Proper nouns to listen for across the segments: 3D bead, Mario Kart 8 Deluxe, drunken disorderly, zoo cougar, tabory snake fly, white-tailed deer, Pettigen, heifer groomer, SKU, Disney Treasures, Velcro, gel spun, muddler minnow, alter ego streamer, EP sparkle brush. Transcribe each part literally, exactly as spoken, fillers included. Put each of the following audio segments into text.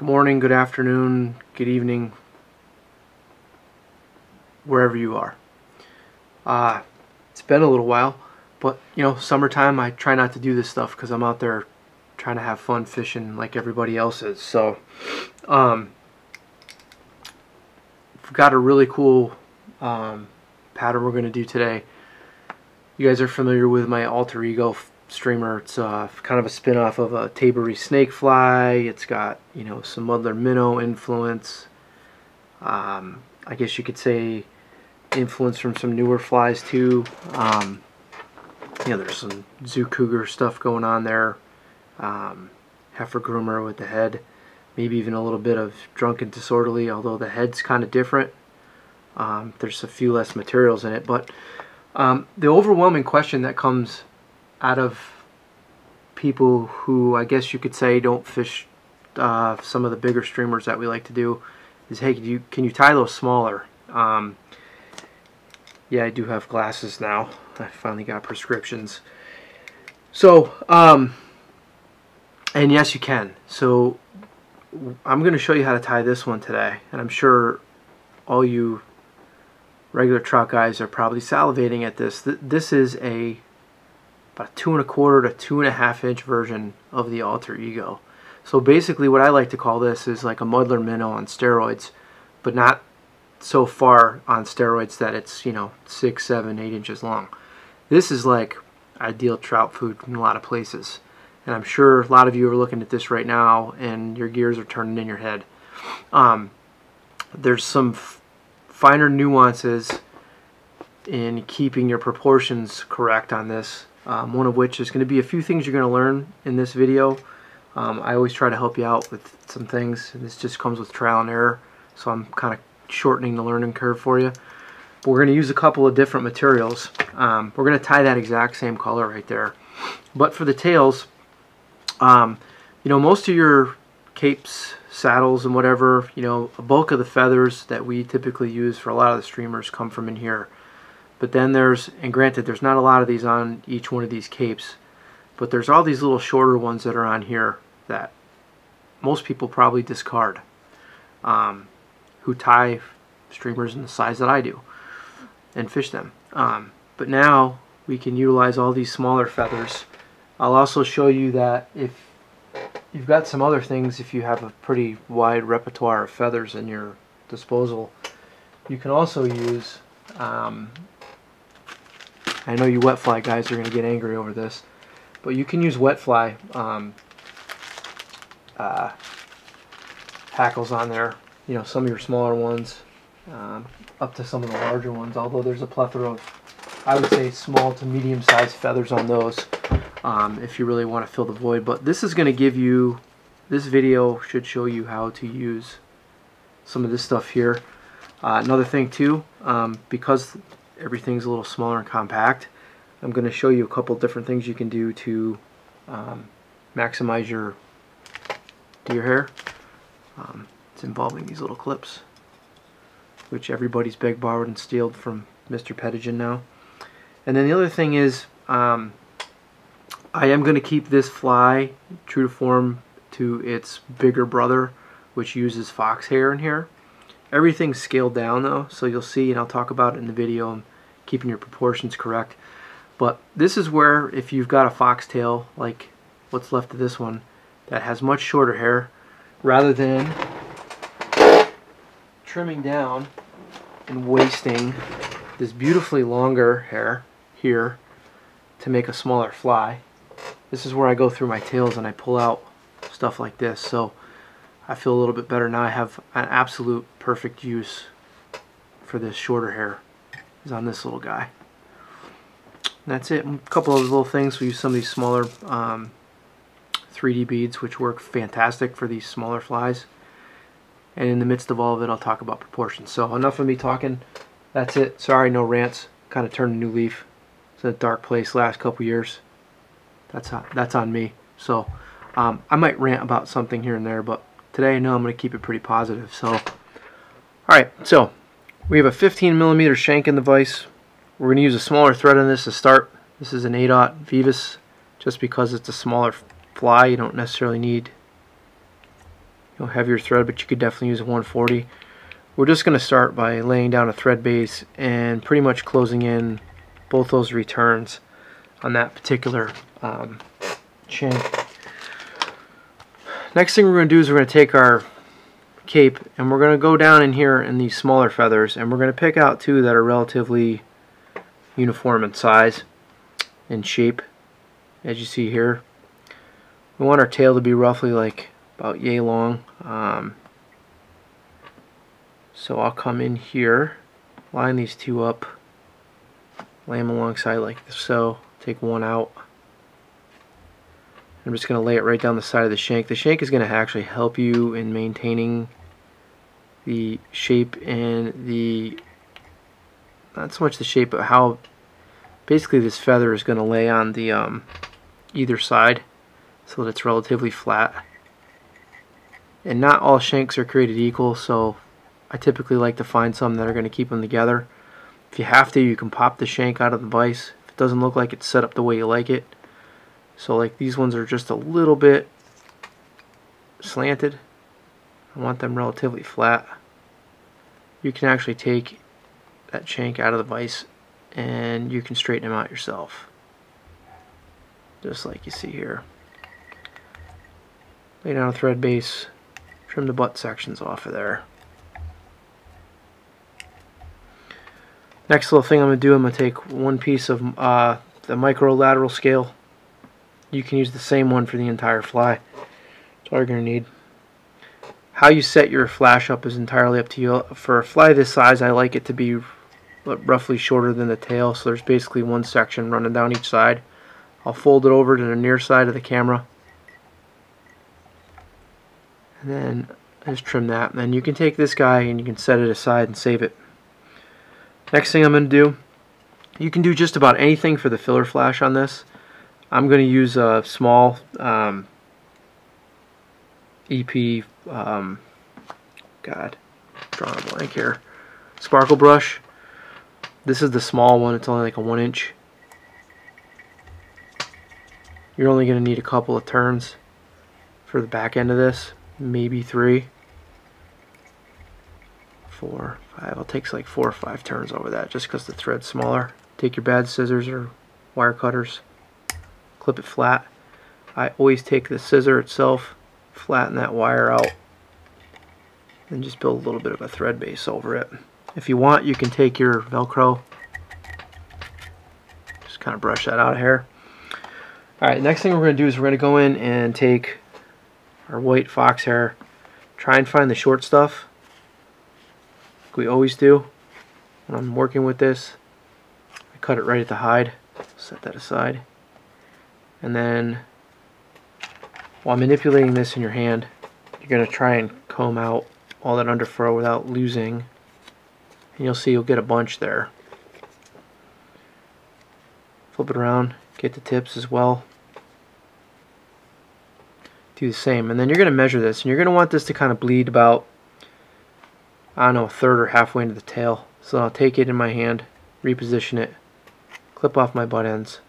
Good morning, good afternoon, good evening, wherever you are. Uh, it's been a little while, but you know, summertime, I try not to do this stuff because I'm out there trying to have fun fishing like everybody else is. So, um, I've got a really cool um, pattern we're going to do today. You guys are familiar with my alter ego streamer. It's uh, kind of a spin-off of a tabory snake fly. It's got, you know, some muddler minnow influence. Um, I guess you could say influence from some newer flies too. Um, you know, there's some zoo cougar stuff going on there. Um, heifer groomer with the head. Maybe even a little bit of drunken disorderly, although the head's kind of different. Um, there's a few less materials in it, but um, the overwhelming question that comes out of people who, I guess you could say, don't fish uh, some of the bigger streamers that we like to do is, hey, can you, can you tie those smaller? Um, yeah, I do have glasses now. I finally got prescriptions. So, um, and yes, you can. So I'm going to show you how to tie this one today, and I'm sure all you regular trout guys are probably salivating at this. This is a a two and a quarter to two and a half inch version of the alter ego. So basically what I like to call this is like a muddler minnow on steroids, but not so far on steroids that it's, you know, six, seven, eight inches long. This is like ideal trout food in a lot of places. And I'm sure a lot of you are looking at this right now and your gears are turning in your head. Um, there's some f finer nuances in keeping your proportions correct on this. Um, one of which is going to be a few things you're going to learn in this video. Um, I always try to help you out with some things, and this just comes with trial and error, so I'm kind of shortening the learning curve for you. But we're going to use a couple of different materials. Um, we're going to tie that exact same color right there. But for the tails, um, you know, most of your capes, saddles, and whatever, you know, a bulk of the feathers that we typically use for a lot of the streamers come from in here. But then there's, and granted, there's not a lot of these on each one of these capes, but there's all these little shorter ones that are on here that most people probably discard, um, who tie streamers in the size that I do and fish them. Um, but now we can utilize all these smaller feathers. I'll also show you that if you've got some other things, if you have a pretty wide repertoire of feathers in your disposal, you can also use... Um, I know you wet fly guys are going to get angry over this, but you can use wet fly um, uh, hackles on there, you know, some of your smaller ones um, up to some of the larger ones, although there's a plethora of, I would say, small to medium sized feathers on those um, if you really want to fill the void. But this is going to give you, this video should show you how to use some of this stuff here. Uh, another thing too, um, because everything's a little smaller and compact, I'm going to show you a couple different things you can do to um, maximize your deer hair. Um, it's involving these little clips, which everybody's beg, borrowed, and stealed from Mister Pettigen now. And then the other thing is, um, I am going to keep this fly true to form to its bigger brother, which uses fox hair in here. Everything's scaled down though, so you'll see, and I'll talk about it in the video, I'm keeping your proportions correct. But this is where, if you've got a foxtail, like what's left of this one, that has much shorter hair, rather than trimming down and wasting this beautifully longer hair here to make a smaller fly, this is where I go through my tails and I pull out stuff like this. So I feel a little bit better now. I have an absolute perfect use for this shorter hair is on this little guy. And that's it. A couple of little things. We use some of these smaller um, three D beads, which work fantastic for these smaller flies. And in the midst of all of it, I'll talk about proportions. So enough of me talking. That's it. Sorry, no rants. Kind of turned a new leaf. It's a dark place last couple years. That's on, that's on me. So um, I might rant about something here and there, but today I know I'm going to keep it pretty positive. So, all right, so we have a fifteen millimeter shank in the vise. We're going to use a smaller thread on this to start. This is an eight aught Vivas. Just because it's a smaller fly, you don't necessarily need you know, heavier thread, but you could definitely use a one forty. We're just going to start by laying down a thread base and pretty much closing in both those returns on that particular um, chain. Next thing we're going to do is we're going to take our cape and we're going to go down in here in these smaller feathers, and we're going to pick out two that are relatively uniform in size and shape, as you see here. We want our tail to be roughly like about yay long. Um, so I'll come in here, line these two up, lay them alongside like this, so take one out. I'm just going to lay it right down the side of the shank. The shank is going to actually help you in maintaining the shape and the, not so much the shape, but how basically this feather is going to lay on the um, either side so that it's relatively flat. And not all shanks are created equal, so I typically like to find some that are going to keep them together. If you have to, you can pop the shank out of the vise if it doesn't look like it's set up the way you like it. So like these ones are just a little bit slanted. I want them relatively flat. You can actually take that shank out of the vise and you can straighten them out yourself, just like you see here. Lay down a thread base, trim the butt sections off of there. Next little thing I'm going to do, I'm going to take one piece of uh, the microlateral scale. You can use the same one for the entire fly. That's all you're going to need. How you set your flash up is entirely up to you. For a fly this size, I like it to be roughly shorter than the tail, so there's basically one section running down each side. I'll fold it over to the near side of the camera. And then I just trim that. And then you can take this guy and you can set it aside and save it. Next thing I'm going to do, you can do just about anything for the filler flash on this. I'm going to use a small um, E P, um, God, drawing a blank here, sparkle brush. This is the small one, it's only like a one inch. You're only going to need a couple of turns for the back end of this, maybe three, four, five. I'll take like four or five turns over that just because the thread's smaller. Take your bad scissors or wire cutters. Clip it flat. I always take the scissor itself, flatten that wire out, and just build a little bit of a thread base over it. If you want, you can take your Velcro, just kind of brush that out of here. Alright, next thing we're going to do is we're going to go in and take our white fox hair, try and find the short stuff like we always do when I'm working with this. I cut it right at the hide, set that aside. And then while manipulating this in your hand, you're going to try and comb out all that underfurrow without losing, and you'll see you'll get a bunch there. Flip it around, get the tips as well, do the same, and then you're going to measure this, and you're going to want this to kind of bleed about, I don't know, a third or halfway into the tail. So I'll take it in my hand, reposition it, clip off my butt ends,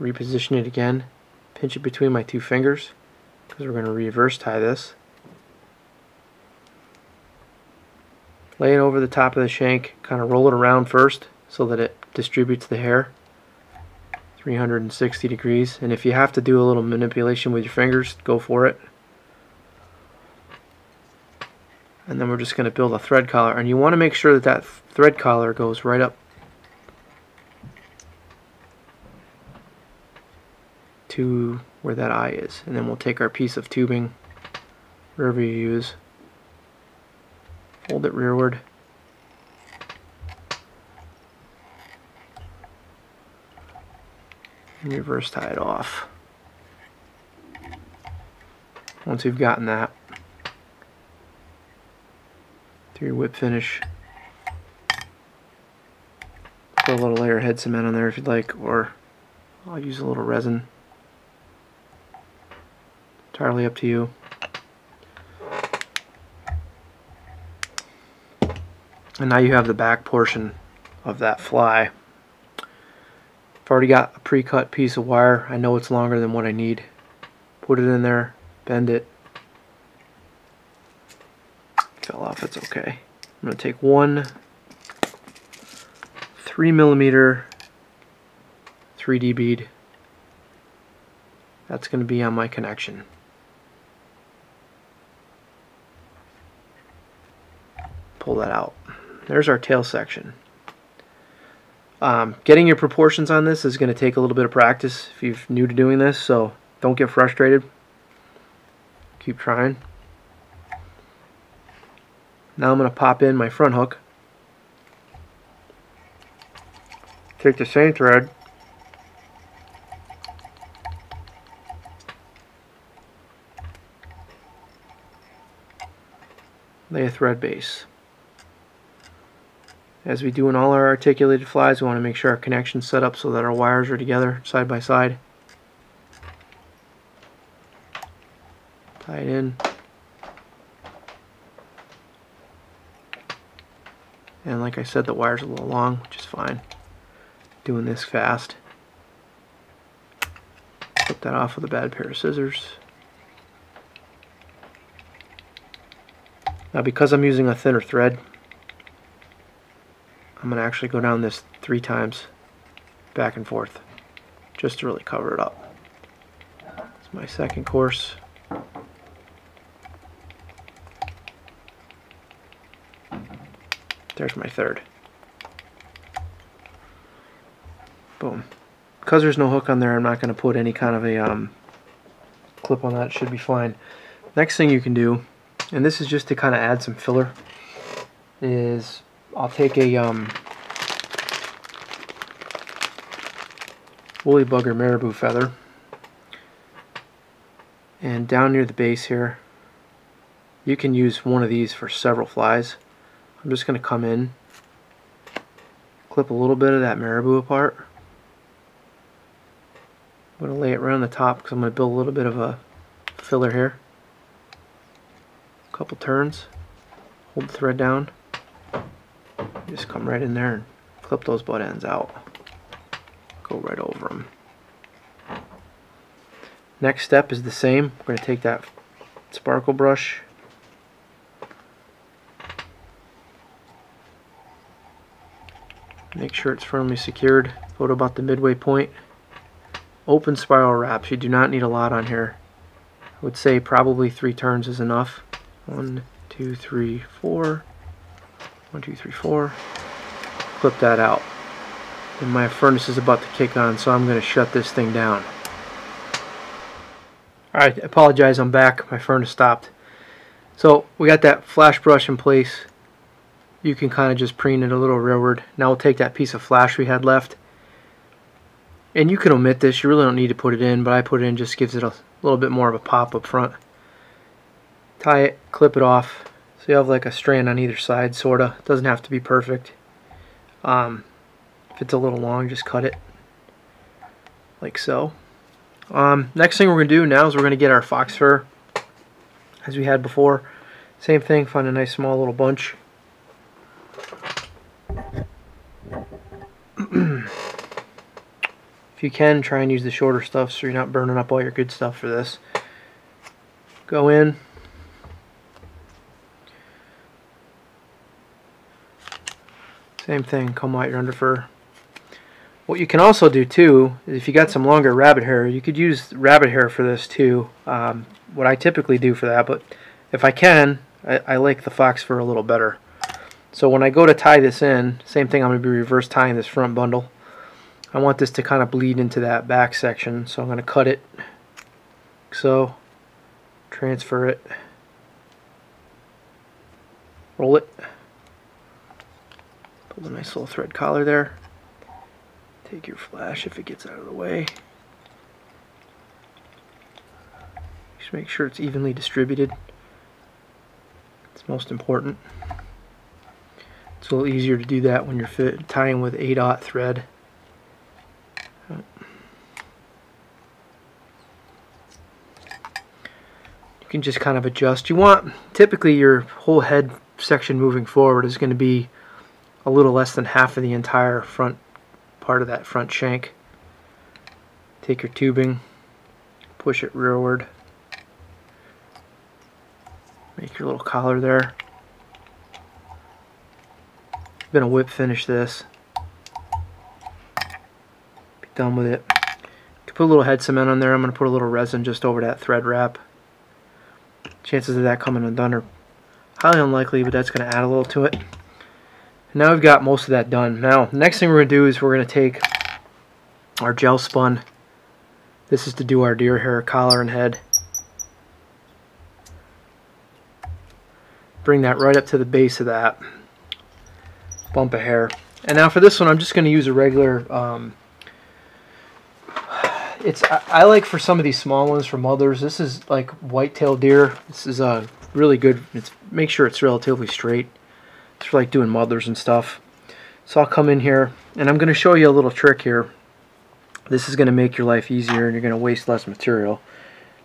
reposition it again, pinch it between my two fingers, because we're going to reverse tie this. Lay it over the top of the shank, kind of roll it around first so that it distributes the hair three hundred sixty degrees, and if you have to do a little manipulation with your fingers, go for it. And then we're just going to build a thread collar, and you want to make sure that that thread collar goes right up to where that eye is, and then we'll take our piece of tubing, wherever you use, fold it rearward, and reverse tie it off. Once you've gotten that through your whip finish, put a little layer of head cement on there if you'd like, or I'll use a little resin. Entirely up to you. And now you have the back portion of that fly. I've already got a pre-cut piece of wire. I know it's longer than what I need. Put it in there, bend it, all off, it's okay. I'm going to take one three millimeter three D bead. That's going to be on my connection. Pull that out. There's our tail section. Um, getting your proportions on this is going to take a little bit of practice if you're new to doing this, so don't get frustrated. Keep trying. Now I'm going to pop in my front hook. Take the same thread. Lay a thread base. As we do in all our articulated flies, we want to make sure our connection's set up so that our wires are together side by side. Tie it in. And like I said, the wire's a little long, which is fine. Doing this fast. Flip that off with a bad pair of scissors. Now, because I'm using a thinner thread, I'm going to actually go down this three times back and forth just to really cover it up. It's my second course. There's my third. Boom. Because there's no hook on there, I'm not going to put any kind of a um, clip on that. It should be fine. Next thing you can do, and this is just to kind of add some filler, is I'll take a um, woolly bug or marabou feather, and down near the base here, you can use one of these for several flies. I'm just going to come in, clip a little bit of that marabou apart. I'm going to lay it around the top because I'm going to build a little bit of a filler here. A couple turns, hold the thread down. Just come right in there and clip those butt ends out. Go right over them. Next step is the same. We're going to take that sparkle brush. Make sure it's firmly secured. Go to about the midway point. Open spiral wraps. You do not need a lot on here. I would say probably three turns is enough. One, two, three, four. One, two, three, four. Clip that out. And my furnace is about to kick on, so I'm going to shut this thing down. Alright, I apologize, I'm back. My furnace stopped. So we got that flash brush in place. You can kind of just preen it a little rearward. Now we'll take that piece of flash we had left. And you can omit this. You really don't need to put it in, but I put it in, just gives it a little bit more of a pop up front. Tie it, clip it off. So you have like a strand on either side, sort of. It doesn't have to be perfect. Um, if it's a little long, just cut it. Like so. Um, next thing we're going to do now is we're going to get our fox fur, as we had before. Same thing, find a nice small little bunch. If you can, try and use the shorter stuff so you're not burning up all your good stuff for this. Go in. Same thing, comb out your under fur. What you can also do too, is if you got some longer rabbit hair, you could use rabbit hair for this too. Um, what I typically do for that, but if I can, I, I like the fox fur a little better. So when I go to tie this in, same thing, I'm going to be reverse tying this front bundle. I want this to kind of bleed into that back section, so I'm going to cut it. So, transfer it. Roll it. A nice little thread collar there. Take your flash if it gets out of the way. Just make sure it's evenly distributed. It's most important. It's a little easier to do that when you're fit, tying with eight aught thread. You can just kind of adjust. You want, typically your whole head section moving forward is going to be a little less than half of the entire front part of that front shank. Take your tubing, push it rearward, make your little collar there, Gonna whip finish this. Be done with it. Could put a little head cement on there. I'm gonna put a little resin just over that thread wrap. Chances of that coming undone are highly unlikely, but that's gonna add a little to it. Now we've got most of that done. Now, next thing we're going to do is we're going to take our gel spun. This is to do our deer hair collar and head. Bring that right up to the base of that bump of hair. And now for this one, I'm just going to use a regular... Um, it's I, I like for some of these small ones for mothers. This is like white-tailed deer. This is a really good... It's, make sure it's relatively straight. It's for like doing muddlers and stuff. So I'll come in here and I'm going to show you a little trick here. This is going to make your life easier and you're going to waste less material.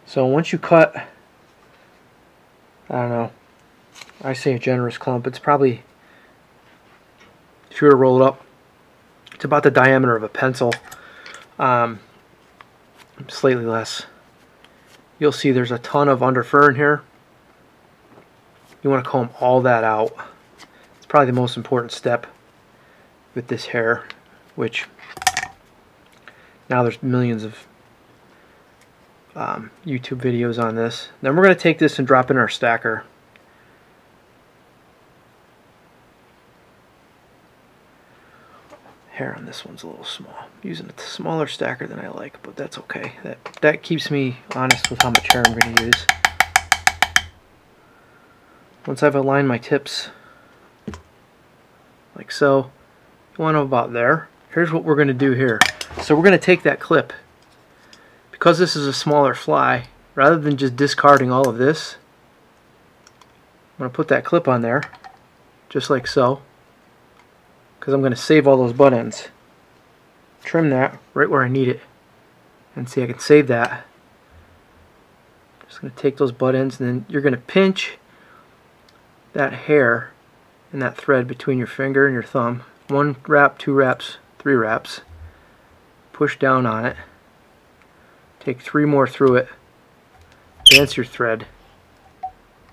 So once you cut, I don't know, I say a generous clump. It's probably, if you were to roll it up, it's about the diameter of a pencil, um, slightly less. You'll see there's a ton of under fur in here. You want to comb all that out. Probably the most important step with this hair, which now there's millions of um, YouTube videos on this. Then we're going to take this and drop in our stacker. Hair on this one's a little small. I'm using a smaller stacker than I like, but that's okay. That that keeps me honest with how much hair I'm going to use. Once I've aligned my tips, like so, you want them about there. Here's what we're going to do here. So we're going to take that clip. Because this is a smaller fly, rather than just discarding all of this, I'm going to put that clip on there, just like so, because I'm going to save all those butt ends. Trim that right where I need it. And see, I can save that. Just going to take those butt ends, and then you're going to pinch that hair and that thread between your finger and your thumb. One wrap, two wraps, three wraps. Push down on it. Take three more through it. Dance your thread.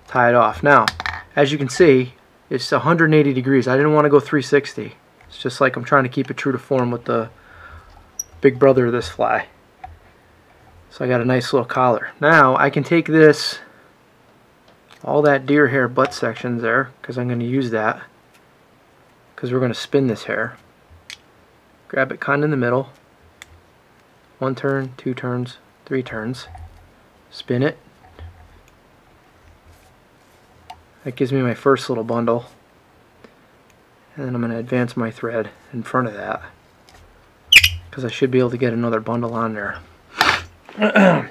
Tie it off. Now, as you can see, it's one hundred eighty degrees. I didn't want to go three sixty. It's just like I'm trying to keep it true to form with the big brother of this fly. So I got a nice little collar. Now, I can take this, all that deer hair butt sections there, because I'm going to use that, because we're going to spin this hair. Grab it kind of in the middle, one turn, two turns, three turns, spin it. That gives me my first little bundle, and then I'm going to advance my thread in front of that, because I should be able to get another bundle on there.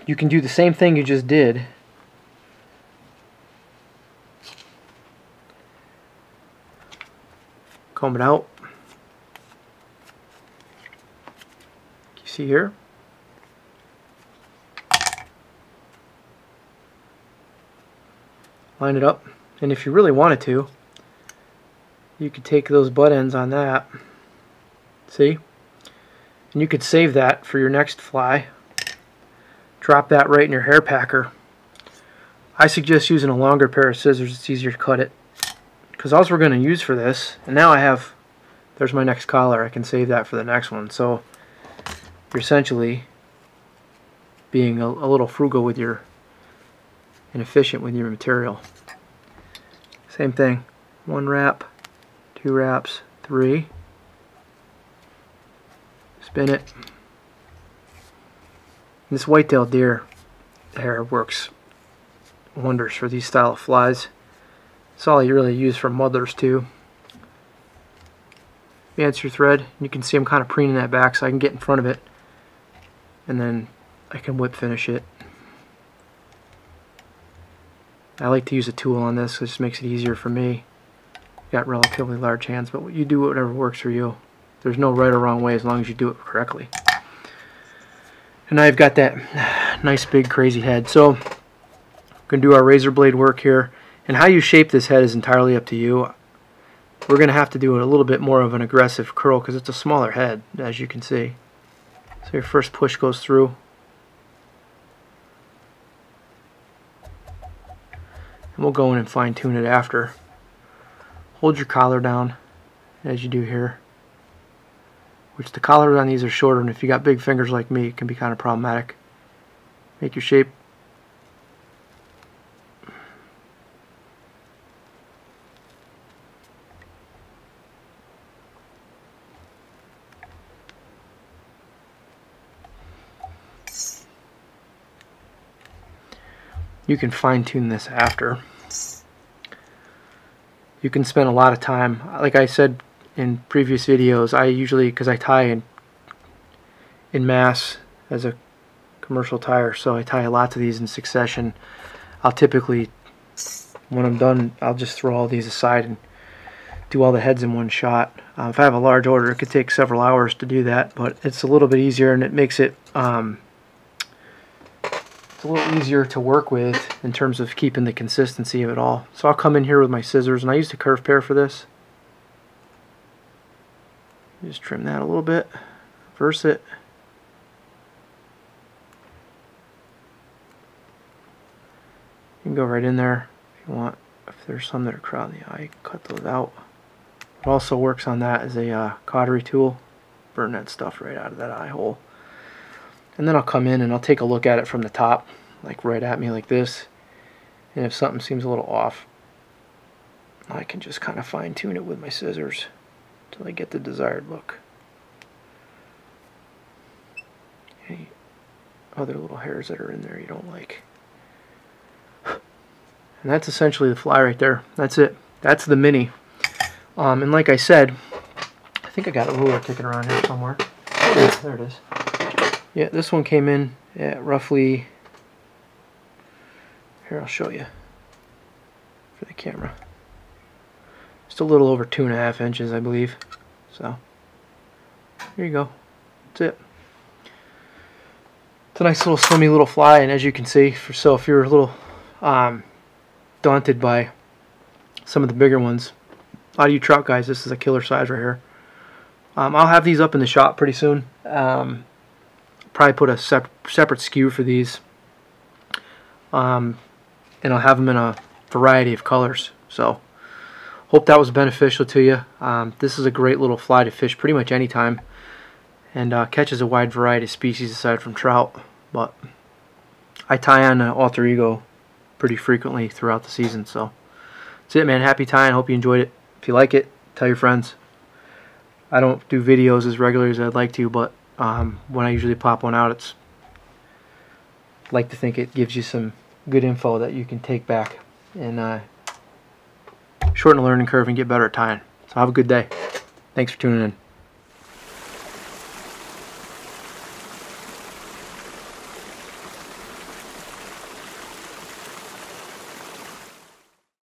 You can do the same thing you just did, comb it out. You see here? Line it up, and if you really wanted to, you could take those butt ends on that. See? And you could save that for your next fly. Drop that right in your hair packer. I suggest using a longer pair of scissors, it's easier to cut it. Because all we're going to use for this, and now I have, there's my next collar, I can save that for the next one. So you're essentially being a, a little frugal with your, and efficient with your material. Same thing, one wrap, two wraps, three, spin it. And this white-tailed deer hair works wonders for these style of flies. That's all you really use for muddlers too. Advance your thread. You can see I'm kind of preening that back so I can get in front of it. And then I can whip finish it. I like to use a tool on this. So it just makes it easier for me. I've got relatively large hands, but you do whatever works for you. There's no right or wrong way as long as you do it correctly. And now I've got that nice big crazy head. So we're going to do our razor blade work here. And how you shape this head is entirely up to you. We're going to have to do a little bit more of an aggressive curl because it's a smaller head, as you can see. So your first push goes through. And we'll go in and fine-tune it after. Hold your collar down as you do here, which the collars on these are shorter, and if you got big fingers like me, it can be kind of problematic. Make your shape. You can fine-tune this after. You can spend a lot of time, like I said in previous videos, I usually, because I tie in, in mass as a commercial tire, so I tie a lot of these in succession. I'll typically, when I'm done, I'll just throw all these aside and do all the heads in one shot. Um, if I have a large order, it could take several hours to do that, but it's a little bit easier, and it makes it um, a little easier to work with in terms of keeping the consistency of it all. So I'll come in here with my scissors, and I used a curved pair for this. Just trim that a little bit, reverse it. You can go right in there if you want. If there's some that are crowded in the eye, you can cut those out. It also works on that as a uh, cautery tool. Burn that stuff right out of that eye hole. And then I'll come in and I'll take a look at it from the top, like right at me like this, and if something seems a little off, I can just kind of fine tune it with my scissors until I get the desired look. Any other little hairs that are in there you don't like. And that's essentially the fly right there. That's it. That's the mini. Um, and like I said, I think I got a ruler kicking around here somewhere. There it is. Yeah, this one came in at roughly, here I'll show you for the camera, just a little over two and a half inches I believe. So here you go, that's it. It's a nice little slimy little fly, and as you can see, for so if you're a little um, daunted by some of the bigger ones, a lot of you trout guys, this is a killer size right here. Um, I'll have these up in the shop pretty soon. Um, probably put a sep separate S K U for these, um, and I'll have them in a variety of colors. So hope that was beneficial to you. Um, this is a great little fly to fish pretty much any time, and uh, catches a wide variety of species aside from trout, but I tie on an alter ego pretty frequently throughout the season. So that's it, man. Happy tying. Hope you enjoyed it. If you like it, tell your friends. I don't do videos as regularly as I'd like to, but Um, when I usually pop one out, it's like to think it gives you some good info that you can take back and uh, shorten the learning curve and get better at tying. So have a good day. Thanks for tuning in.